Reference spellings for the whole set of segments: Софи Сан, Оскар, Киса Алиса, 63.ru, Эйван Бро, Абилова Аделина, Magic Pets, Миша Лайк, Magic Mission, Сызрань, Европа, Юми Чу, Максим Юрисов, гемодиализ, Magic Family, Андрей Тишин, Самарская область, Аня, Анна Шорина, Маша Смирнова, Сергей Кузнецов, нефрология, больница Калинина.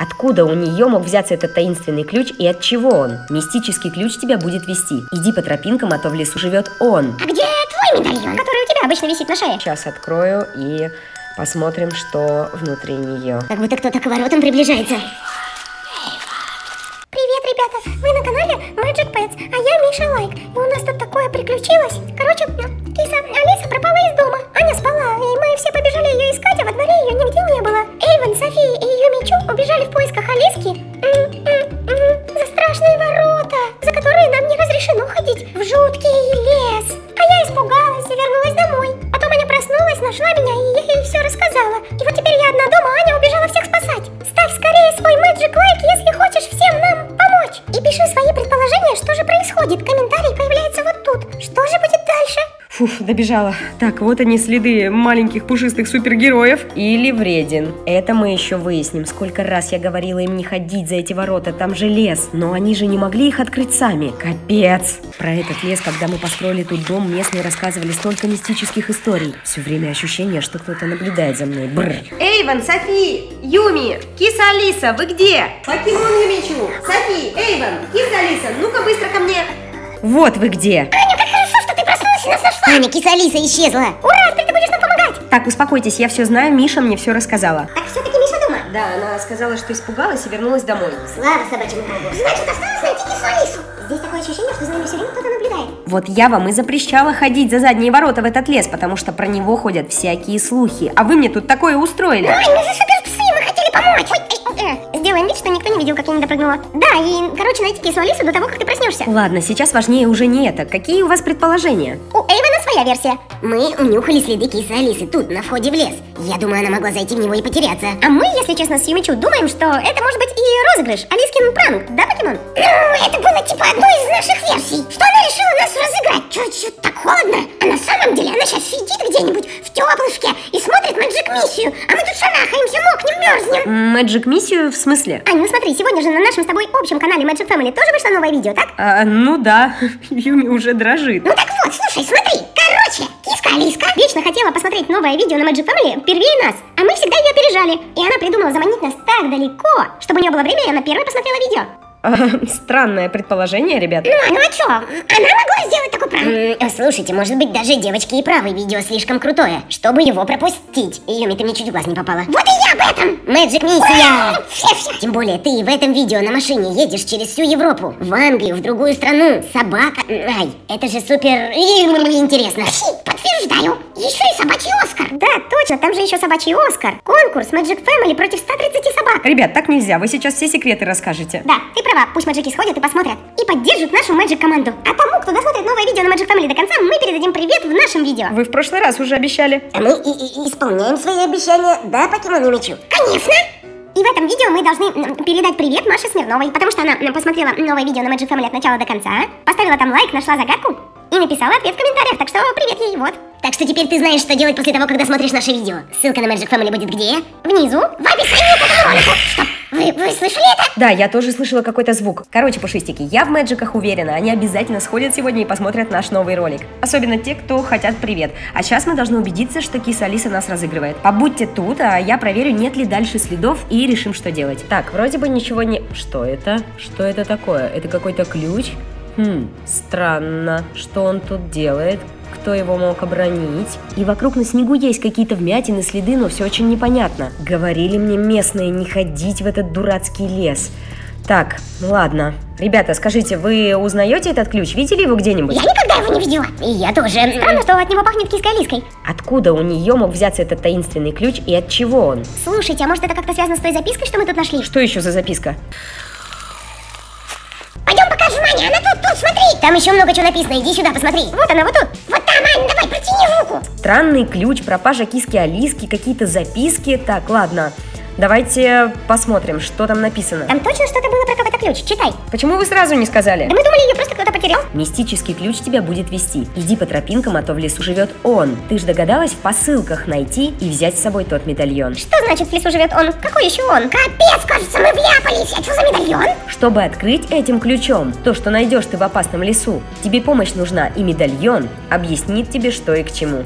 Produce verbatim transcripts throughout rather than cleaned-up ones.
Откуда у нее мог взяться этот таинственный ключ и от чего он? Мистический ключ тебя будет вести. Иди по тропинкам, а то в лесу живет он. А где твой медальон, который у тебя обычно висит на шее? Сейчас открою и посмотрим, что внутри нее. Как будто кто-то к воротам приближается. Привет, ребята! Вы на канале Magic Pets, а я Миша Лайк. И у нас тут такое приключилось. Короче, Киса Алиса пропала из дома. Аня спала, и мы все побежали ее искать, а во дворе ее нигде не было. Эйвен, София и ее Мичу убежали в поисках Алиски за страшные ворота, за которые нам не разрешено ходить, в жуткий лес. А я испугалась и вернулась домой. Потом Аня проснулась, нашла меня, и я ей все рассказала. И вот теперь я одна дома, а Аня убежала всех спасать. Ставь скорее свой Magic лайк, если хочешь всем нам помочь. И пиши свои предположения, что же происходит. Комментарий появляется вот тут. Что же будет дальше? Фуф, добежала. Так, вот они, следы маленьких пушистых супергероев. Или вреден. Это мы еще выясним. Сколько раз я говорила им не ходить за эти ворота, там же лес. Но они же не могли их открыть сами. Капец. Про этот лес, когда мы построили тут дом, местные рассказывали столько мистических историй. Все время ощущение, что кто-то наблюдает за мной. Бррр. Эйвен, Софи, Юми, Киса Алиса, вы где? Покемон Юмичу. Софи, Эйвен, Киса Алиса, ну-ка быстро ко мне. Вот вы где. Аня, Киса Алиса исчезла. Ура, ты будешь нам помогать. Так, успокойтесь, я все знаю, Миша мне все рассказала. Так все-таки Миша дома? Да, она сказала, что испугалась и вернулась домой. Слава собачьему богу. Значит, осталось найти Кису Алису. Здесь такое ощущение, что за нами все время кто-то наблюдает. Вот я вам и запрещала ходить за задние ворота в этот лес, потому что про него ходят всякие слухи. А вы мне тут такое устроили. Ой, мы же суперпсы, мы хотели помочь. Сделаем вид, что никто не видел, как я не допрыгнула. Да, и, короче, найти Кису Алису до того, как ты проснешься. Ладно, сейчас важнее уже не это. Какие у вас предположения? У Эйвена своя версия. Мы унюхали следы Кисы Алисы тут, на входе в лес. Я думаю, она могла зайти в него и потеряться. А мы, если честно, с Юмичу думаем, что это может быть и розыгрыш. Алискин пранк, да, покемон? Ну, это было типа одной из наших версий. Что она решила нас разыграть? Чуть-чуть так холодно. А на самом деле она сейчас сидит где-нибудь в теплышке и смотрит Magic Mission. А мы тут шарахаемся, мокнем, мерзнем. Magic Mission в смысле? Ань, ну смотри, сегодня же на нашем с тобой общем канале Magic Family тоже вышло новое видео, так? А, ну да, Юми уже дрожит. Ну так вот, слушай, смотри, короче, Киска Алиска вечно хотела посмотреть новое видео на Magic Family первее нас, а мы всегда ее опережали, и она придумала заманить нас так далеко, чтобы у нее было время, и она первой посмотрела видео. Странное предположение, ребят. Ну, ну а чё? Она могла сделать такой пранк? Слушайте, может быть, даже девочки и правы, видео слишком крутое, чтобы его пропустить. Юми, ты мне чуть в глаз не попала. Вот и я об этом! Magic Миссия! Тем более, ты в этом видео на машине едешь через всю Европу, в Англию, в другую страну. Собака... Ай, это же супер... интересно. Подтверждаю. Еще и собачий Оскар. Да, точно, там же еще собачий Оскар. Конкурс Magic Family против ста тридцати собак. Ребят, так нельзя, вы сейчас все секреты расскажете. Да, ты права, пусть маджики сходят и посмотрят. И поддержат нашу Magic команду. А тому, кто досмотрит новое видео на Magic Family до конца, мы передадим привет в нашем видео. Вы в прошлый раз уже обещали. А мы и и исполняем свои обещания, да, покемон Юмичу? Конечно! И в этом видео мы должны передать привет Маше Смирновой, потому что она посмотрела новое видео на Magic Family от начала до конца, поставила там лайк, нашла загадку и написала ответ в комментариях, так что привет ей, вот. Так что теперь ты знаешь, что делать после того, когда смотришь наше видео. Ссылка на Magic Family будет где? Внизу, в описании к этому ролику. Что? Вы, вы слышали это? Да, я тоже слышала какой-то звук. Короче, пушистики, я в Мэджиках уверена, они обязательно сходят сегодня и посмотрят наш новый ролик. Особенно те, кто хотят привет. А сейчас мы должны убедиться, что Киса Алиса нас разыгрывает. Побудьте тут, а я проверю, нет ли дальше следов и решим, что делать. Так, вроде бы ничего не... Что это? Что это такое? Это какой-то ключ? Хм, странно, что он тут делает, кто его мог обронить. И вокруг на снегу есть какие-то вмятины, следы, но все очень непонятно. Говорили мне местные не ходить в этот дурацкий лес. Так, ладно. Ребята, скажите, вы узнаете этот ключ? Видели его где-нибудь? Я никогда его не видела. И я тоже. Странно, что от него пахнет Киской Алиской. Откуда у нее мог взяться этот таинственный ключ и от чего он? Слушайте, а может это как-то связано с той запиской, что мы тут нашли? Что еще за записка? Пойдем покажем, Аня, она тут, тут, смотри. Там еще много чего написано, иди сюда, посмотри. Вот она, вот тут. Вот там, Аня, давай, протяни руку. Странный ключ, пропажа Киски Алиски, какие-то записки. Так, ладно, давайте посмотрим, что там написано. Там точно что-то было про какой-то ключ, читай. Почему вы сразу не сказали? Да мы думали, ее просто кто-то потерял. Мистический ключ тебя будет вести. Иди по тропинкам, а то в лесу живет он. Ты же догадалась в посылках найти и взять с собой тот медальон. Что значит в лесу живет он? Какой еще он? Капец, кажется, мы вляпались. А что за медальон? Чтобы открыть этим ключом то, что найдешь ты в опасном лесу, тебе помощь нужна, и медальон объяснит тебе, что и к чему.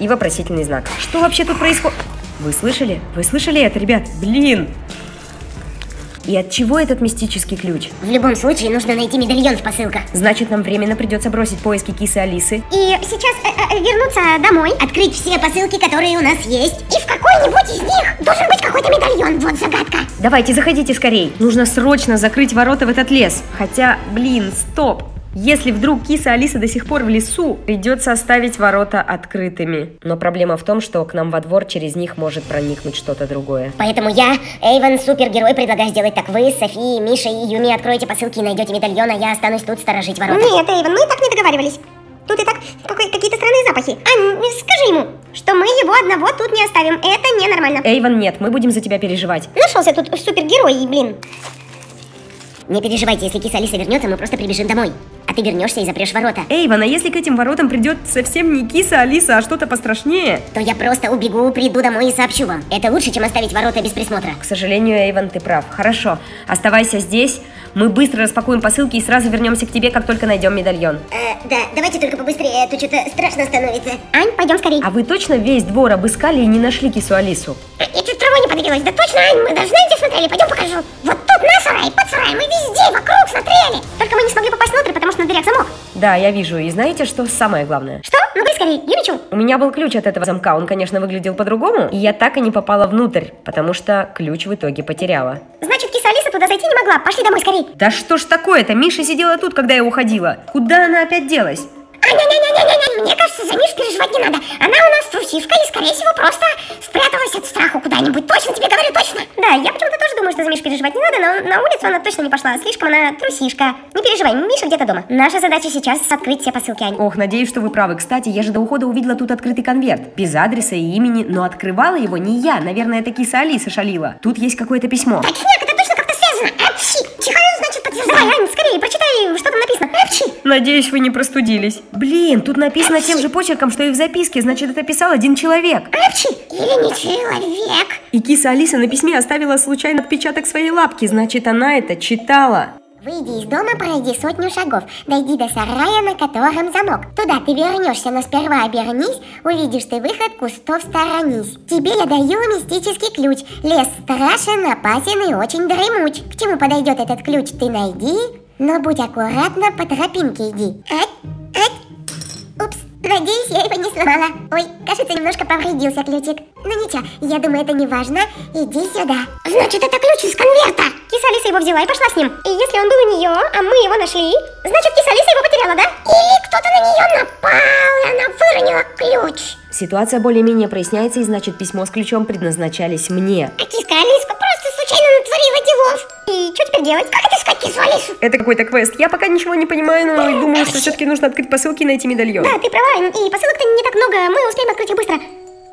И вопросительный знак. Что вообще тут происходит? Вы слышали? Вы слышали это, ребят? Блин! И от чего этот мистический ключ? В любом случае нужно найти медальон в посылках. Значит, нам временно придется бросить поиски Кисы Алисы. И сейчас э-э, вернуться домой, открыть все посылки, которые у нас есть. И в какой-нибудь из них должен быть какой-то медальон. Вот загадка. Давайте, заходите скорей. Нужно срочно закрыть ворота в этот лес. Хотя, блин, стоп. Если вдруг Киса Алиса до сих пор в лесу, придется оставить ворота открытыми. Но проблема в том, что к нам во двор через них может проникнуть что-то другое. Поэтому я, Эйвен, супергерой, предлагаю сделать так. Вы, Софи, Миша и Юми откроете посылки и найдете медальон, а я останусь тут сторожить ворота. Нет, Эйвен, мы так не договаривались. Тут и так какие-то странные запахи. Ань, скажи ему, что мы его одного тут не оставим. Это ненормально. Эйвен, нет, мы будем за тебя переживать. Нашелся тут супергерой, блин. Не переживайте, если Киса Алиса вернется, мы просто прибежим домой. А ты вернешься и запрешь ворота. Эйвен, а если к этим воротам придет совсем не Киса Алиса, а что-то пострашнее? То я просто убегу, приду домой и сообщу вам. Это лучше, чем оставить ворота без присмотра. К сожалению, Эйвен, ты прав. Хорошо, оставайся здесь. Мы быстро распакуем посылки и сразу вернемся к тебе, как только найдем медальон. Э, да, давайте только побыстрее, тут что-то страшно становится. Ань, пойдем скорее. А вы точно весь двор обыскали и не нашли Кису Алису? Я чуть травой не подавилась. Да точно, Ань, мы даже знаете смотрели, пойдем покажу. Вот тут наш рай, под сарай, мы везде вокруг смотрели. Только мы не смогли попасть внутрь, потому что на дверях замок. Да, я вижу. И знаете, что самое главное? Что? Ну бей скорее, Юричу. У меня был ключ от этого замка, он, конечно, выглядел по-другому. И я так и не попала внутрь, потому что ключ в итоге потеряла. Значит, Киса Алиса туда зайти не могла. Пошли домой скорее. Да что ж такое-то? Миша сидела тут, когда я уходила. Куда она опять делась? Аня-ня-ня-ня-ня-ня, мне кажется, за Миш переживать не надо. Она у нас трусишка и, скорее всего, просто спряталась от страха куда-нибудь. Точно тебе говорю, точно. Да, я почему-то тоже думаю, что за Миш переживать не надо, но на улицу она точно не пошла. Слишком она трусишка. Не переживай, Миша где-то дома. Наша задача сейчас открыть все посылки, Ань. Ох, надеюсь, что вы правы. Кстати, я же до ухода увидела тут открытый конверт. Без адреса и имени, но открывала его не я. Наверное, это Киса Алиса шалила. Тут есть какое-то письмо. Так, нет, это точно как-то связано. Апчи! Чихаю, значит, подтверждаю. Давай, Ань, скорее, прочитай, что там написано. Апчи! Надеюсь, вы не простудились. Блин, тут написано Апчи. Тем же почерком, что и в записке. Значит, это писал один человек. Апчи! Или не человек. И Киса Алиса на письме оставила случайно отпечаток своей лапки. Значит, она это читала. Выйди из дома, пройди сотню шагов, дойди до сарая, на котором замок. Туда ты вернешься, но сперва обернись, увидишь ты выход, кустов сторонись. Тебе я даю мистический ключ, лес страшен, опасен и очень дремуч. К чему подойдет этот ключ, ты найди, но будь аккуратна, по тропинке иди. Ать, ать, упс. Надеюсь, я его не сломала. Ой, кажется, немножко повредился ключик. Ну ничего, я думаю, это не важно. Иди сюда. Значит, это ключ из конверта. Киса Алиса его взяла и пошла с ним. И если он был у нее, а мы его нашли, значит, Киса Алиса его потеряла, да? Или кто-то на нее напал, и она выронила ключ. Ситуация более-менее проясняется, и значит, письмо с ключом предназначались мне. А Киска Алиска просто случайно натворила делов. И что теперь делать? Как это искать Кису Алису? Это какой-то квест. Я пока ничего не понимаю, но да, думаю, что все-таки нужно открыть посылки и найти медальон. Да, ты права, и посылок-то не так много, мы успеем открыть их быстро.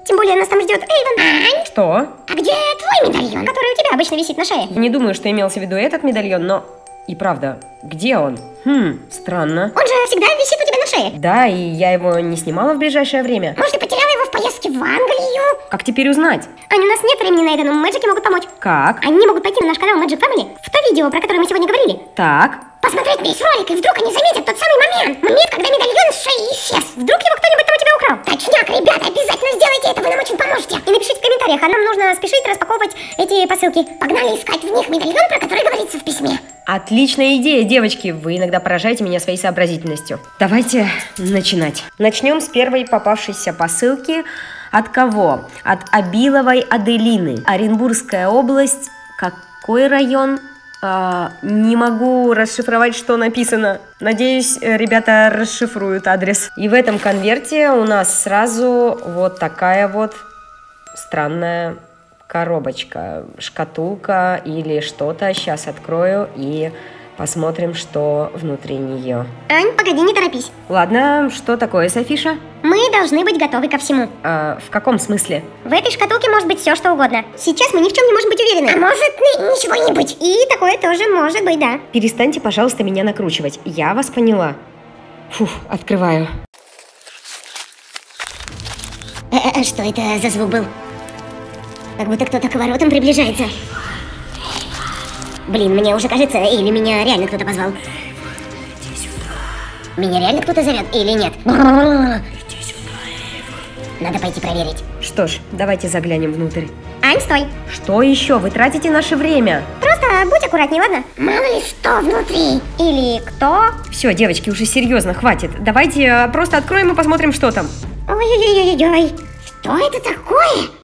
Тем более нас там ждет Эйвен. Ань? Что? А где твой медальон, который у тебя обычно висит на шее? Не думаю, что имелся в виду этот медальон, но... И правда, где он? Хм, странно. Он же всегда висит у тебя на шее. Да, и я его не снимала в ближайшее время. Может, ты потеряла его в поездке в Англию? Как теперь узнать? Аня, у нас нет времени на это, но Мэджики могут помочь. Как? Они могут пойти на наш канал Magic Family, в то видео, про которое мы сегодня говорили. Так. Посмотреть весь ролик, и вдруг они заметят тот самый момент. Момент, когда медальон с шеи исчез. Вдруг его кто-нибудь там у тебя украл. Точняк, ребята, обязательно сделайте это, вы нам очень поможете. И напишите в комментариях, а нам нужно спешить распаковывать эти посылки. Погнали искать в них медальон, про который говорится в письме. Отличная идея, девочки. Вы иногда поражаете меня своей сообразительностью. Давайте начинать. Начнем с первой попавшейся посылки. От кого? От Абиловой Аделины. Оренбургская область. Какой район? А, не могу расшифровать, что написано. Надеюсь, ребята расшифруют адрес. И в этом конверте у нас сразу вот такая вот странная коробочка, шкатулка или что-то. Сейчас открою и посмотрим, что внутри нее. Ань, погоди, не торопись. Ладно, что такое, Софиша? Мы должны быть готовы ко всему. А, в каком смысле? В этой шкатулке может быть все, что угодно. Сейчас мы ни в чем не можем быть уверены. А может ничего не быть. И такое тоже может быть, да. Перестаньте, пожалуйста, меня накручивать. Я вас поняла. Фух, открываю. Что это за звук был? Как будто кто-то к воротам приближается. Блин, мне уже кажется, или меня реально кто-то позвал. Меня реально кто-то зовет или нет? Надо пойти проверить. Что ж, давайте заглянем внутрь. Ань, стой! Что еще? Вы тратите наше время. Просто будь аккуратней, ладно? Мало ли что внутри. Или кто? Все, девочки, уже серьезно, хватит. Давайте просто откроем и посмотрим, что там. Ой-ой-ой-ой-ой. Что это такое?